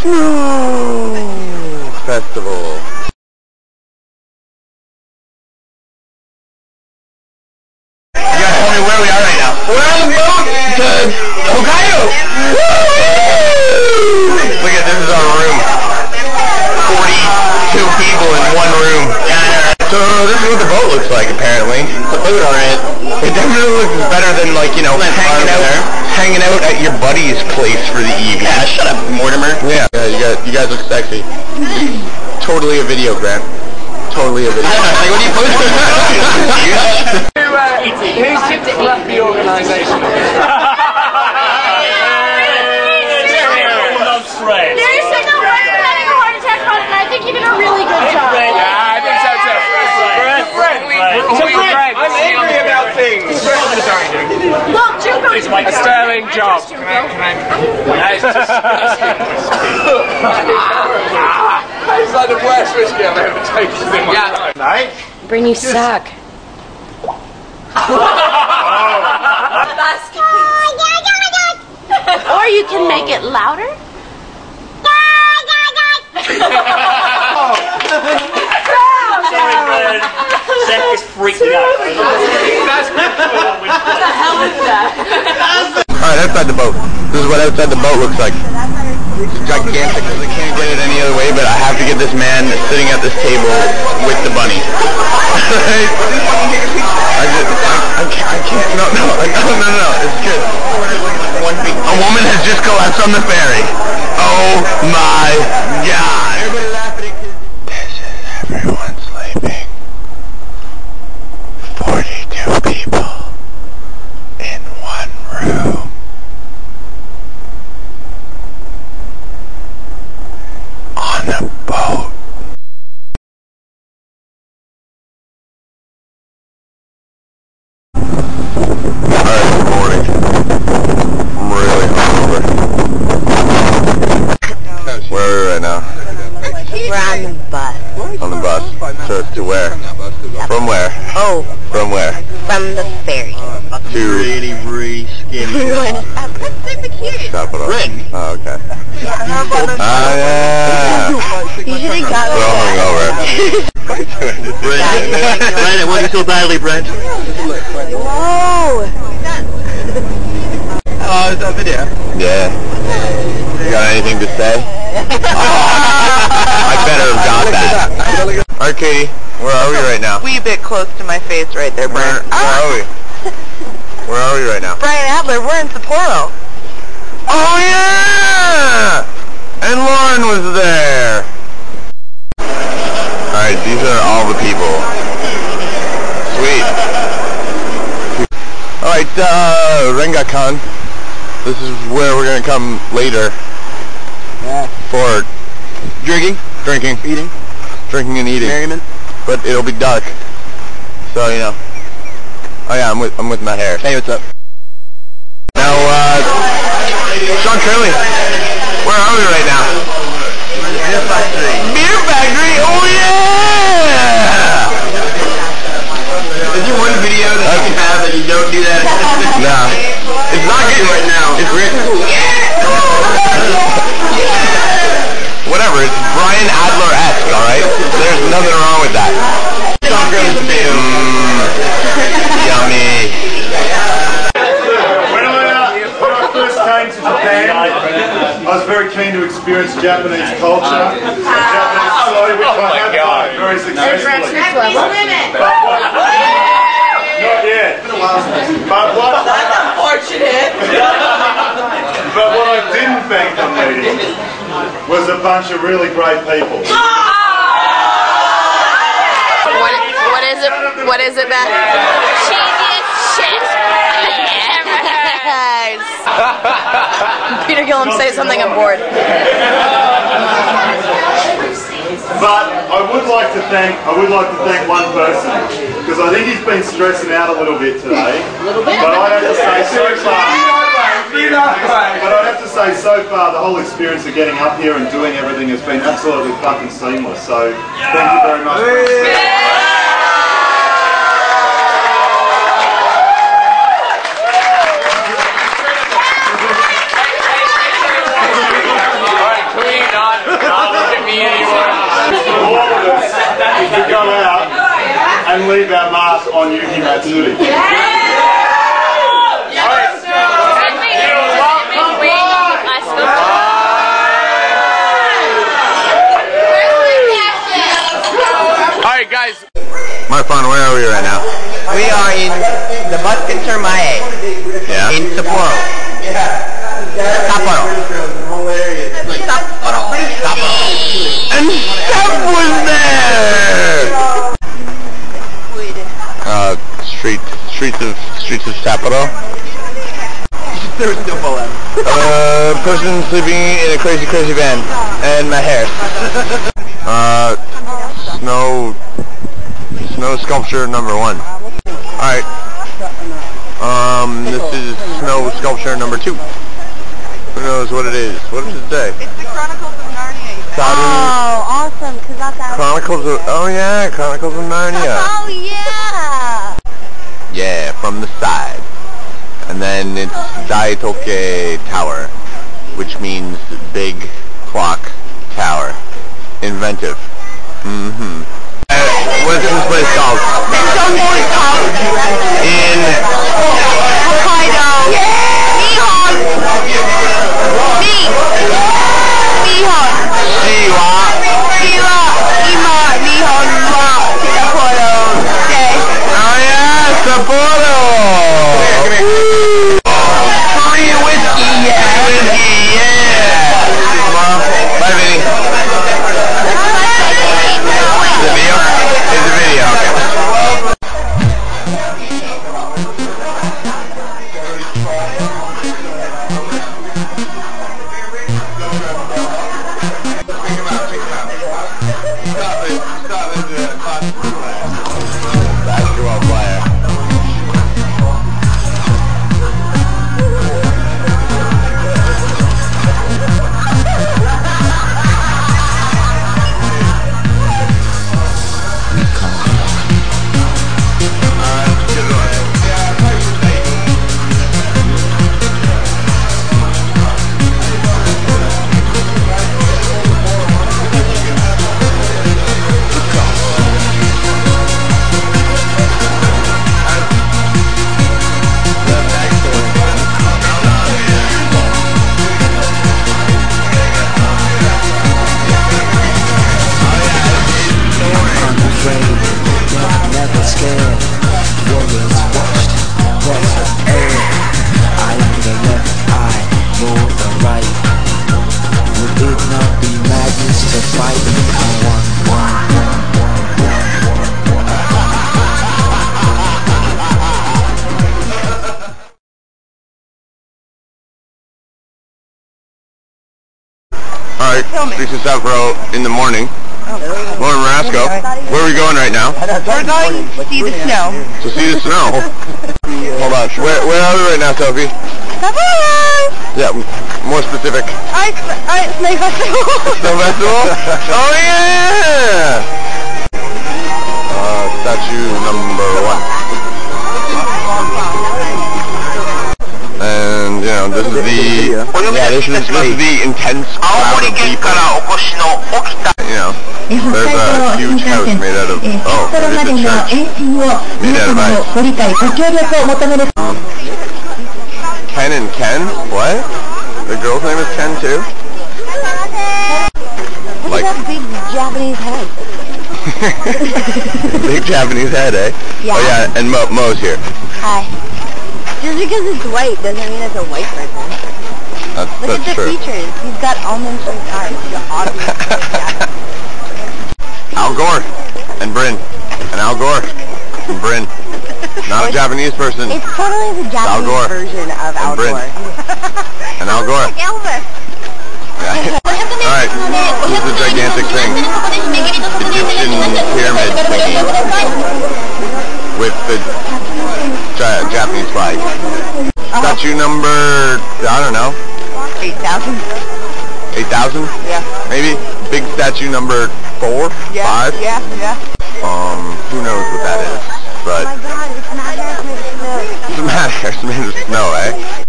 Snow Festival. You gotta tell me where we are right now. We're on the boat to Hokkaido! Woo! Look at this, is our room. 42 people in one room. So this is what the boat looks like apparently. The food on it. It definitely looks better than, like, you know, hanging out at your buddy's place for the evening. Yeah, shut up, Mortimer. Yeah, you guys look sexy. Totally a video, Grant. Totally a video. Like, what do you post? Who tipped up the organization? There's like a woman having a heart attack on, and I think you did a really good job. A sterling job. It's like the worst whiskey I've ever tasted in my life. Night. Bring you sack. Or you can make it louder. Seth is freaking out. What the hell is that? Alright, outside the boat. This is what outside the boat looks like. It's gigantic because I can't get it any other way, but I have to get this man sitting at this table with the bunny. I can't. No. It's good. A woman has just collapsed on the ferry. Oh my god. Everybody laughing. This is everyone sleeping. 42 people in one room. On a boat. Alright, good morning. I'm really hungry. Where are we right now? We're on the bus. On the bus. So to where? From where? Oh. From where? From the ferry. To really skinny. That's super cute. Sapporo. Oh, okay. You should have got me. We're all hungover. Brent, I want you so badly, Brent. Whoa! Oh, it's a video. Yeah. You got anything to say? I better have got that. Alright, Katie, where are we right now? Wee bit close to my face right there, Brian. Where are we? Where are we right now? Brian Adler, we're in Sapporo. Oh yeah! And Lauren was there! Alright, these are all the people. Sweet. Alright, Rengha Khan. This is where we're gonna come later. Yeah. For drinking, eating. Drinking and eating, merriment. But it'll be dark, so you know. Oh yeah, I'm with my hair. Hey, what's up? Now, Sean Curley, where are we right now? Beer factory. Beer factory? Oh yeah! Is there one video that you have that you don't do that? Nah, it's not good right now. It's written. Whatever, it's Brian Adler-esque, alright? There's nothing wrong with that. Yummy. When I for our first time to Japan, I was very keen to experience Japanese culture. Japanese slowly, which I have done very successfully. Not yet. That's unfortunate. But what I didn't think of meeting was a bunch of really great people. What is it, Matt? Cheesiest shit ever. Peter Gillum, say something, I'm bored. But I would like to thank one person, because I think he's been stressing out a little bit today. A little bit. But I have to say, seriously. But I have to say, so far, the whole experience of getting up here and doing everything has been absolutely fucking seamless, so thank you very much. Alright, clean and leave our mark on Yuki Matsuri. Alright guys, Marfan, where are we right now? We are in the Buskin Surmae in Sapporo. Sapporo. And Steph was there! Streets of Sapporo. There's no bullet. Person sleeping in a crazy van. And my hair. Snow sculpture number 1. Alright. This is snow sculpture number 2. Who knows what it is? What does it say? It's the Chronicles of Narnia. Oh, awesome, because that's out. Chronicles of Narnia. Oh yeah. Yeah, from the side. And then it's Dai Toki Tower, which means big clock tower. Inventive. What's this place called? In Hokkaido. Nihon. Sapporo! Free whiskey, yeah! Whiskey, yeah! Bye, Vinny. Is it video? It's a video, okay. Basketball player. This is Sapporo in the morning. Lauren Marasco, where are we going right now? We're going to see the snow. To see the snow? Hold on, where are we right now, Sophie? Sapporo! Yeah, more specific. It's Snow Festival. Snow Festival? Oh yeah! Statue number 1. And, you know, this is the... Yeah, this is the intense crowd of people. You know, there's a huge house made out of... Oh, there's a church made out of ice. Ken and Ken? What? The girl's name is Ken, too? Look at that big Japanese head. Big Japanese head, eh? Yeah. Oh, yeah, and Mo's here. Hi. Just because it's white doesn't mean it's a white person. Look at the features. He's got almonds from his eyes. He's obviously Japanese. Al Gore and Bryn. And Al Gore and Bryn. Not a Japanese person. It's totally the Japanese version of Al Gore. And Al Gore. Like Elvis. Yeah. Alright, this is a gigantic thing. Egyptian pyramid thingy. With the... Japanese flag. Statue number, I don't know. 8,000. 8,000? Yeah. Maybe big statue number 4? Yeah. 5? Yeah, yeah. Who knows what that is? But. Oh my god, it's not hair, it's made of snow. It's not hair, it's made of snow, eh?